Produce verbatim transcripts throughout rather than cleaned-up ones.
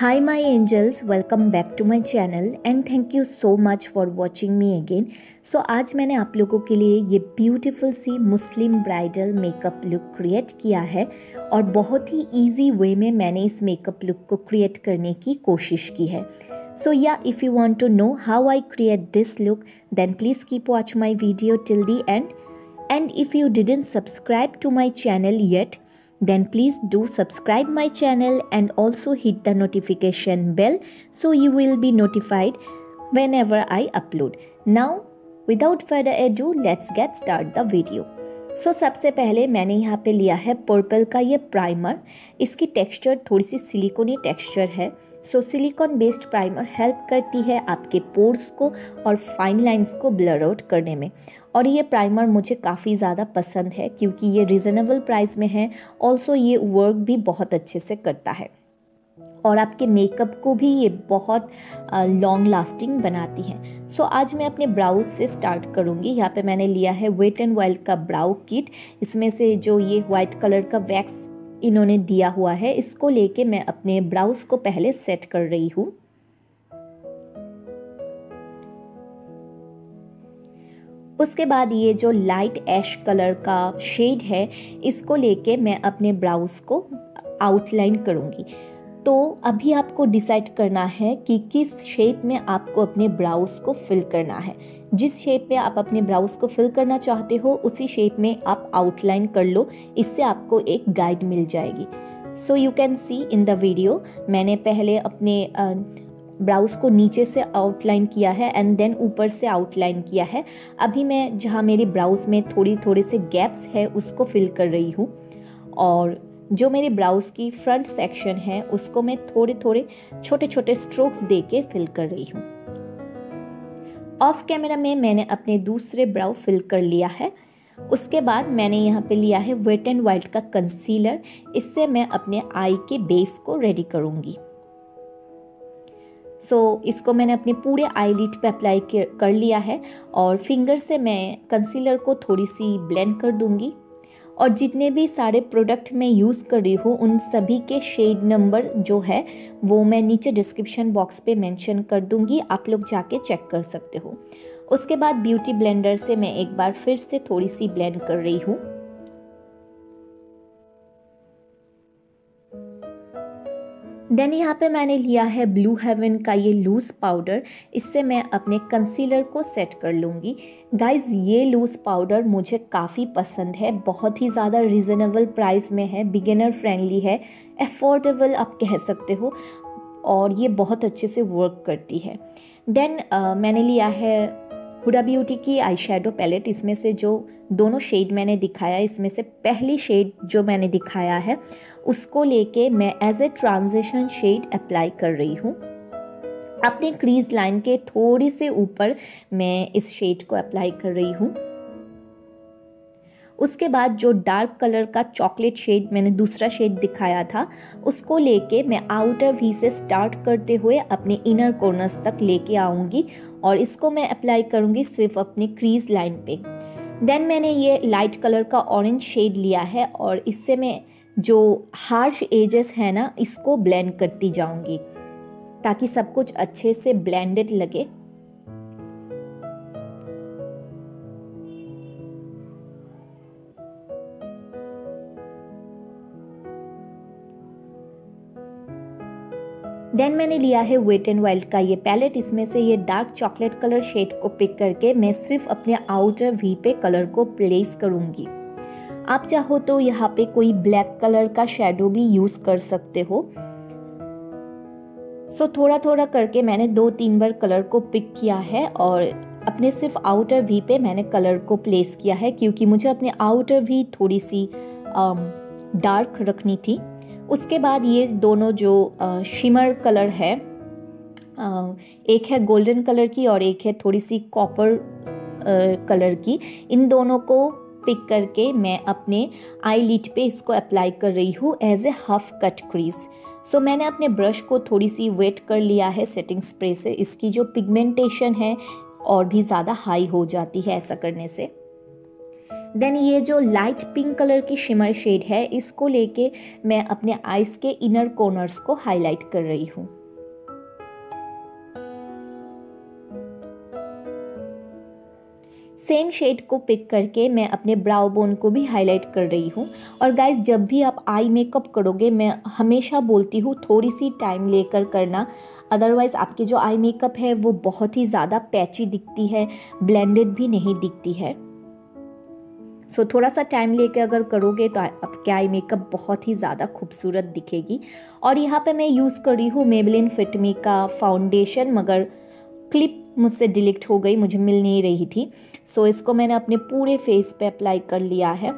Hi my angels, welcome back to my channel and thank you so much for watching me again. So आज मैंने आप लोगों के लिए ये beautiful सी Muslim bridal makeup look create किया है और बहुत ही easy वे में मैंने इस मेकअप लुक को क्रिएट करने की कोशिश की है. So yeah, if you want to know how I create this look, then please keep watch my video till the end. And if you didn't subscribe to my channel yet, then please do subscribe my channel and also hit the notification bell so you will be notified whenever I upload. Now without further ado let's get start the video. So सबसे पहले मैंने यहाँ पे लिया है purple का ये primer. इसकी टेक्सचर थोड़ी सी सिलिकॉनी टेक्सचर है. So silicone based primer help करती है आपके पोर्स को और फाइन लाइंस को ब्लर आउट करने में और ये प्राइमर मुझे काफ़ी ज़्यादा पसंद है क्योंकि ये रिजनेबल प्राइस में है. ऑल्सो ये वर्क भी बहुत अच्छे से करता है और आपके मेकअप को भी ये बहुत लॉन्ग लास्टिंग बनाती है. सो आज मैं अपने ब्राउज से स्टार्ट करूँगी. यहाँ पे मैंने लिया है वेट एंड वाइल्ड का ब्राउ किट. इसमें से जो ये वाइट कलर का वैक्स इन्होंने दिया हुआ है इसको लेके मैं अपने ब्राउज को पहले सेट कर रही हूँ. उसके बाद ये जो लाइट ऐश कलर का शेड है इसको लेके मैं अपने ब्राउज को आउटलाइन करूँगी. तो अभी आपको डिसाइड करना है कि किस शेप में आपको अपने ब्राउज को फिल करना है. जिस शेप में आप अपने ब्राउज को फिल करना चाहते हो उसी शेप में आप आउटलाइन कर लो. इससे आपको एक गाइड मिल जाएगी. So you can see in the video मैंने पहले अपने ब्राउज को नीचे से आउटलाइन किया है एंड देन ऊपर से आउटलाइन किया है. अभी मैं जहाँ मेरे ब्राउज में थोड़ी थोड़े से गैप्स है उसको फिल कर रही हूँ और जो मेरे ब्राउज की फ्रंट सेक्शन है उसको मैं थोड़े थोड़े छोटे छोटे स्ट्रोक्स देके फिल कर रही हूँ. ऑफ कैमरा में मैंने अपने दूसरे ब्राउ फिल कर लिया है. उसके बाद मैंने यहाँ पे लिया है वेट एंड वाइल्ड का कंसीलर. इससे मैं अपने आई के बेस को रेडी करूँगी. सो so, इसको मैंने अपने पूरे आईलिड पे अप्लाई कर लिया है और फिंगर से मैं कंसीलर को थोड़ी सी ब्लेंड कर दूँगी और जितने भी सारे प्रोडक्ट मैं यूज़ कर रही हूँ उन सभी के शेड नंबर जो है वो मैं नीचे डिस्क्रिप्शन बॉक्स पे मेंशन कर दूँगी. आप लोग जाके चेक कर सकते हो. उसके बाद ब्यूटी ब्लेंडर से मैं एक बार फिर से थोड़ी सी ब्लेंड कर रही हूँ. देन यहाँ पे मैंने लिया है ब्लू हेवन का ये लूज़ पाउडर. इससे मैं अपने कंसीलर को सेट कर लूँगी. गाइज़ ये लूज़ पाउडर मुझे काफ़ी पसंद है. बहुत ही ज़्यादा रिजनेबल प्राइस में है, बिगिनर फ्रेंडली है, एफोर्डेबल आप कह सकते हो और ये बहुत अच्छे से वर्क करती है. देन uh, मैंने लिया है हुडा ब्यूटी की आई शेडो पैलेट. इसमें से जो दोनों शेड मैंने दिखाया इसमें से पहली शेड जो मैंने दिखाया है उसको लेके मैं as a transition shade apply कर रही हूँ. अपने क्रीज लाइन के थोड़ी से ऊपर मैं इस शेड को अप्लाई कर रही हूँ. उसके बाद जो डार्क कलर का चॉकलेट शेड मैंने दूसरा शेड दिखाया था उसको लेके मैं आउटर वी से स्टार्ट करते हुए अपने इनर कॉर्नर्स तक लेके आऊँगी और इसको मैं अप्लाई करूँगी सिर्फ अपने क्रीज लाइन पे. देन मैंने ये लाइट कलर का ऑरेंज शेड लिया है और इससे मैं जो हार्श एजेस है ना इसको ब्लेंड करती जाऊँगी ताकि सब कुछ अच्छे से ब्लेंडेड लगे. देन मैंने लिया है वेट एंड वाइल्ड का ये पैलेट. इसमें से ये डार्क चॉकलेट कलर शेड को पिक करके मैं सिर्फ अपने आउटर वी पे कलर को प्लेस करूँगी. आप चाहो तो यहाँ पे कोई ब्लैक कलर का शेडो भी यूज़ कर सकते हो. सो थोड़ा थोड़ा करके मैंने दो तीन बार कलर को पिक किया है और अपने सिर्फ आउटर वी पे मैंने कलर को प्लेस किया है क्योंकि मुझे अपने आउटर वी थोड़ी सी डार्क रखनी थी. उसके बाद ये दोनों जो शिमर कलर है एक है गोल्डन कलर की और एक है थोड़ी सी कॉपर कलर की। इन दोनों को पिक करके मैं अपने आई लिड पे इसको अप्लाई कर रही हूँ as a half cut crease. So मैंने अपने ब्रश को थोड़ी सी वेट कर लिया है सेटिंग स्प्रे से, इसकी जो पिगमेंटेशन है और भी ज़्यादा हाई हो जाती है ऐसा करने से। देन ये जो लाइट पिंक कलर की शिमर शेड है इसको लेके मैं अपने आईज के इनर कॉर्नर्स को हाईलाइट कर रही हूँ। सेम शेड को पिक करके मैं अपने ब्राउ बोन को भी हाईलाइट कर रही हूँ। और गाइज जब भी आप आई मेकअप करोगे, मैं हमेशा बोलती हूँ थोड़ी सी टाइम लेकर करना, अदरवाइज़ आपके जो आई मेकअप है वो बहुत ही ज़्यादा पैची दिखती है, ब्लेंडेड भी नहीं दिखती है। सो so, थोड़ा सा टाइम लेकर अगर करोगे तो आपके आई मेकअप बहुत ही ज़्यादा खूबसूरत दिखेगी। और यहाँ पे मैं यूज़ कर रही हूँ मेबेलिन फिट मी का फाउंडेशन, मगर क्लिप मुझसे डिलीट हो गई, मुझे मिल नहीं रही थी। सो so, इसको मैंने अपने पूरे फेस पे अप्लाई कर लिया है,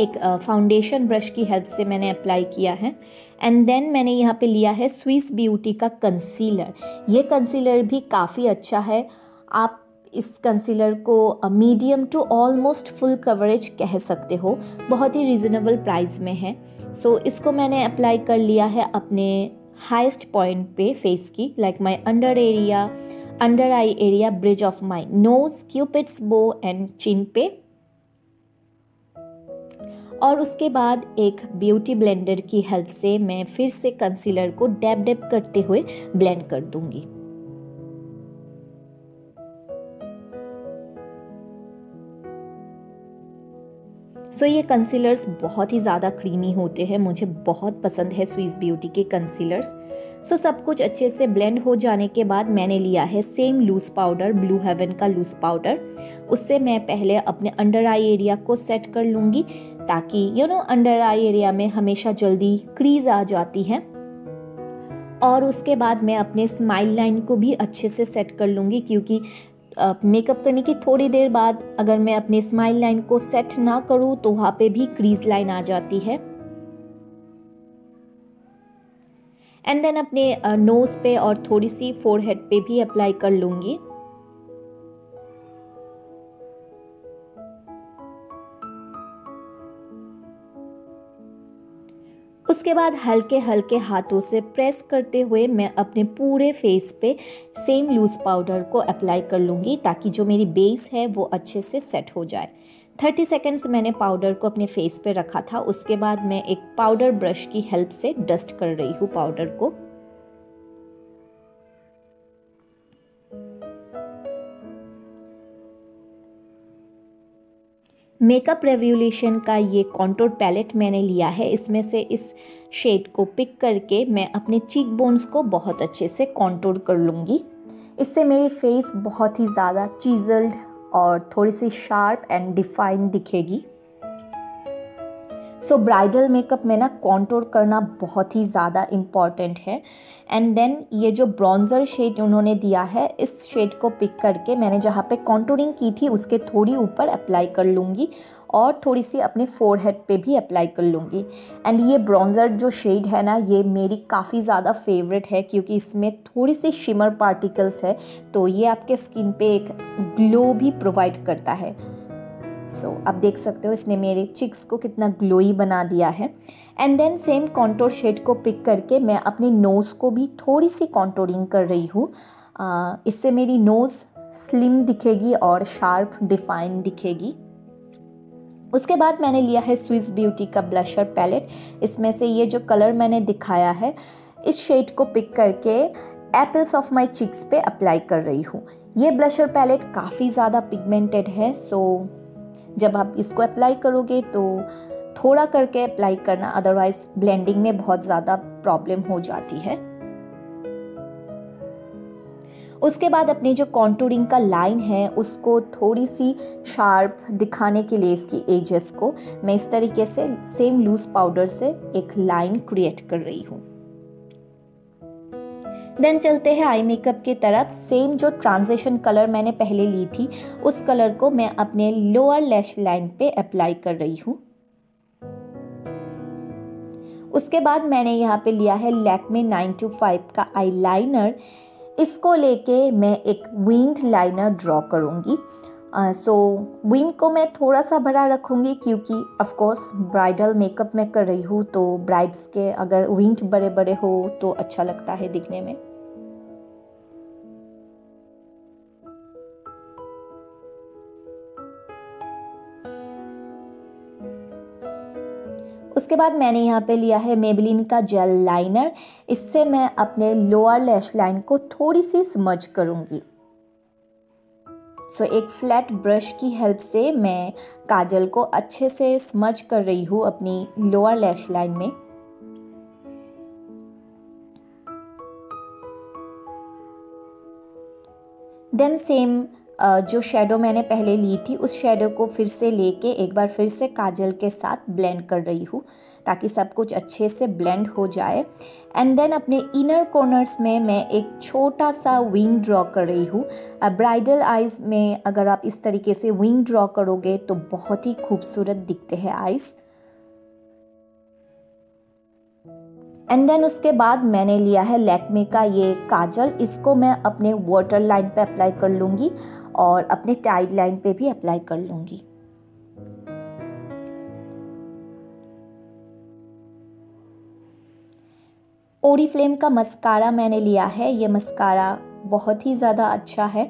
एक फाउंडेशन ब्रश की हेल्प से मैंने अप्लाई किया है। एंड देन मैंने यहाँ पे लिया है स्विस ब्यूटी का कंसीलर। ये कंसीलर भी काफ़ी अच्छा है, आप इस कंसीलर को medium to almost full coverage कह सकते हो, बहुत ही रिजनेबल प्राइस में है। सो so, इसको मैंने अप्लाई कर लिया है अपने हाईएस्ट पॉइंट पे फेस की, like my under area, under eye area, bridge of my nose, cupid's bow and chin पे। और उसके बाद एक ब्यूटी ब्लेंडर की हेल्प से मैं फिर से कंसीलर को डैब डैब करते हुए ब्लेंड कर दूंगी। सो so, ये कंसीलर्स बहुत ही ज़्यादा क्रीमी होते हैं, मुझे बहुत पसंद है स्विस ब्यूटी के कंसीलर्स। सो so, सब कुछ अच्छे से ब्लेंड हो जाने के बाद मैंने लिया है same loose powder, blue haven का लूज पाउडर। उससे मैं पहले अपने अंडर आई एरिया को सेट कर लूँगी, ताकि you know under eye area में हमेशा जल्दी क्रीज आ जाती है। और उसके बाद मैं अपने स्माइल लाइन को भी अच्छे से सेट कर लूँगी, क्योंकि मेकअप करने की थोड़ी देर बाद अगर मैं अपने स्माइल लाइन को सेट ना करूं तो वहाँ पे भी क्रीज लाइन आ जाती है। एंड देन अपने नोज पे और थोड़ी सी फोरहेड पे भी अप्लाई कर लूँगी। उसके बाद हल्के हल्के हाथों से प्रेस करते हुए मैं अपने पूरे फेस पे सेम लूज पाउडर को अप्लाई कर लूँगी, ताकि जो मेरी बेस है वो अच्छे से सेट हो जाए। थर्टी सेकेंड्स मैंने पाउडर को अपने फेस पे रखा था। उसके बाद मैं एक पाउडर ब्रश की हेल्प से डस्ट कर रही हूँ पाउडर को। मेकअप रेवोल्यूशन का ये कॉन्टूर पैलेट मैंने लिया है, इसमें से इस शेड को पिक करके मैं अपने चीक बोन्स को बहुत अच्छे से कॉन्टूर कर लूँगी। इससे मेरी फेस बहुत ही ज़्यादा चिजल्ड और थोड़ी सी शार्प एंड डिफाइन दिखेगी। सो ब्राइडल मेकअप में ना कॉन्टूर करना बहुत ही ज़्यादा इम्पॉर्टेंट है। एंड देन ये जो ब्रॉन्ज़र शेड उन्होंने दिया है, इस शेड को पिक करके मैंने जहाँ पे कॉन्टूरिंग की थी उसके थोड़ी ऊपर अप्लाई कर लूँगी, और थोड़ी सी अपने फोरहेड पे भी अप्लाई कर लूँगी। एंड ये ब्रॉन्ज़र जो शेड है ना, ये मेरी काफ़ी ज़्यादा फेवरेट है, क्योंकि इसमें थोड़ी सी शिमर पार्टिकल्स है, तो ये आपके स्किन पे एक ग्लो भी प्रोवाइड करता है। सो so, आप देख सकते हो इसने मेरे चिक्स को कितना ग्लोई बना दिया है। And then same contour shade को पिक करके मैं अपने नोज़ को भी थोड़ी सी कॉन्टूरिंग कर रही हूँ। इससे मेरी नोज़ स्लिम दिखेगी और शार्प डिफाइन दिखेगी। उसके बाद मैंने लिया है स्विस ब्यूटी का ब्लशर पैलेट। इसमें से ये जो कलर मैंने दिखाया है, इस शेड को पिक करके एप्पल्स ऑफ माई चिक्स पे अप्लाई कर रही हूँ। ये ब्लशर पैलेट काफ़ी ज़्यादा पिगमेंटेड है, सो जब आप इसको अप्लाई करोगे तो थोड़ा करके अप्लाई करना, अदरवाइज ब्लेंडिंग में बहुत ज़्यादा प्रॉब्लम हो जाती है। उसके बाद अपने जो कॉन्टूरिंग का लाइन है उसको थोड़ी सी शार्प दिखाने के लिए इसकी एजेस को मैं इस तरीके से सेम लूज पाउडर से एक लाइन क्रिएट कर रही हूँ। देन चलते हैं आई मेकअप की तरफ। सेम जो ट्रांजिशन कलर मैंने पहले ली थी उस कलर को मैं अपने लोअर लैश लाइन पे अप्लाई कर रही हूँ। उसके बाद मैंने यहाँ पे लिया है लैक्मे नाइन टू फाइव का आईलाइनर। इसको लेके मैं एक विंग लाइनर ड्रॉ करूँगी। सो uh, विंग so, को मैं थोड़ा सा बड़ा रखूँगी क्योंकि ऑफ कोर्स ब्राइडल मेकअप में कर रही हूँ, तो ब्राइड्स के अगर विंग बड़े बड़े हो तो अच्छा लगता है दिखने में। उसके बाद मैंने यहाँ पे लिया है मेबेलिन का जेल लाइनर। इससे मैं अपने लोअर लैश लाइन को थोड़ी सी स्मज करूँगी। सो so, एक फ्लैट ब्रश की हेल्प से मैं काजल को अच्छे से स्मज कर रही हूँ अपनी लोअर लैश लाइन में। देन सेम जो शेडो मैंने पहले ली थी उस शेडो को फिर से लेके एक बार फिर से काजल के साथ ब्लेंड कर रही हूँ ताकि सब कुछ अच्छे से ब्लेंड हो जाए। एंड देन अपने इनर कॉर्नर्स में मैं एक छोटा सा विंग ड्रॉ कर रही हूँ। ब्राइडल आइज़ में अगर आप इस तरीके से विंग ड्रॉ करोगे तो बहुत ही खूबसूरत दिखते हैं आइज़। एंड देन उसके बाद मैंने लिया है लैक्मे का ये काजल। इसको मैं अपने वाटर लाइन पे अप्लाई कर लूँगी और अपने टाइड लाइन पे भी अप्लाई कर लूँगी। ओडी फ्लेम का मस्कारा मैंने लिया है। ये मस्कारा बहुत ही ज़्यादा अच्छा है,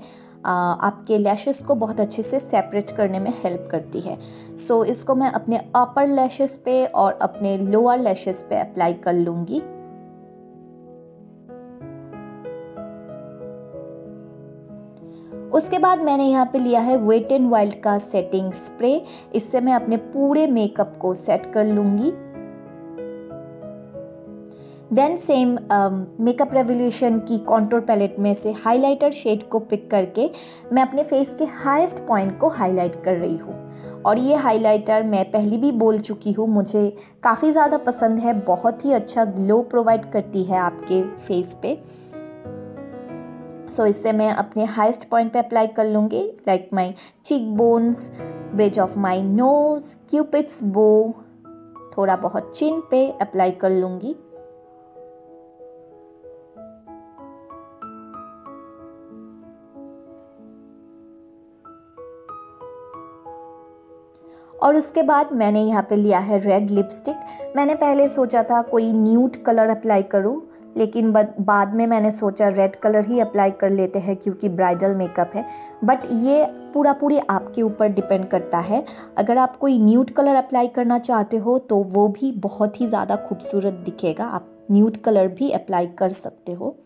आपके लैशेस को बहुत अच्छे से सेपरेट करने में हेल्प करती है। सो so, इसको मैं अपने अपर लैशेस पे और अपने लोअर लैशेस पे अप्लाई कर लूँगी। उसके बाद मैंने यहाँ पे लिया है वेट एंड वाइल्ड का सेटिंग स्प्रे। इससे मैं अपने पूरे मेकअप को सेट कर लूँगी। देन सेम मेकअप रेवोल्यूशन की कॉन्टूर पैलेट में से हाइलाइटर शेड को पिक करके मैं अपने फेस के हाईएस्ट पॉइंट को हाईलाइट कर रही हूँ। और ये हाइलाइटर मैं पहले भी बोल चुकी हूँ, मुझे काफ़ी ज़्यादा पसंद है। बहुत ही अच्छा ग्लो प्रोवाइड करती है आपके फेस पे। सो so, इससे मैं अपने हाईएस्ट पॉइंट पे अप्लाई कर लूँगी, like my cheek bones, bridge of my nose, cupid's bow, थोड़ा बहुत चिन पे अप्लाई कर लूँगी। और उसके बाद मैंने यहाँ पे लिया है रेड लिपस्टिक। मैंने पहले सोचा था कोई न्यूड कलर अप्लाई करूँ, लेकिन बाद में मैंने सोचा रेड कलर ही अप्लाई कर लेते हैं क्योंकि ब्राइडल मेकअप है। बट ये पूरा पूरी आपके ऊपर डिपेंड करता है। अगर आप कोई न्यूड कलर अप्लाई करना चाहते हो तो वो भी बहुत ही ज़्यादा खूबसूरत दिखेगा। आप न्यूड कलर भी अप्लाई कर सकते हो।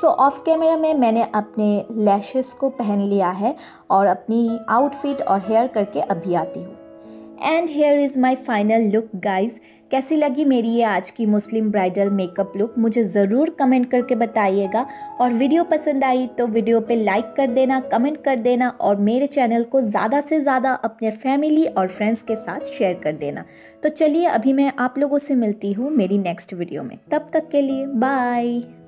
सो ऑफ कैमरा में मैंने अपने लैशेस को पहन लिया है और अपनी आउटफिट और हेयर करके अभी आती हूँ। And here is my final look guys. कैसी लगी मेरी ये आज की मुस्लिम ब्राइडल मेकअप लुक, मुझे ज़रूर कमेंट करके बताइएगा। और वीडियो पसंद आई तो वीडियो पे लाइक कर देना, कमेंट कर देना और मेरे चैनल को ज़्यादा से ज़्यादा अपने फैमिली और फ्रेंड्स के साथ शेयर कर देना। तो चलिए अभी मैं आप लोगों से मिलती हूँ मेरी नेक्स्ट वीडियो में। तब तक के लिए बाय।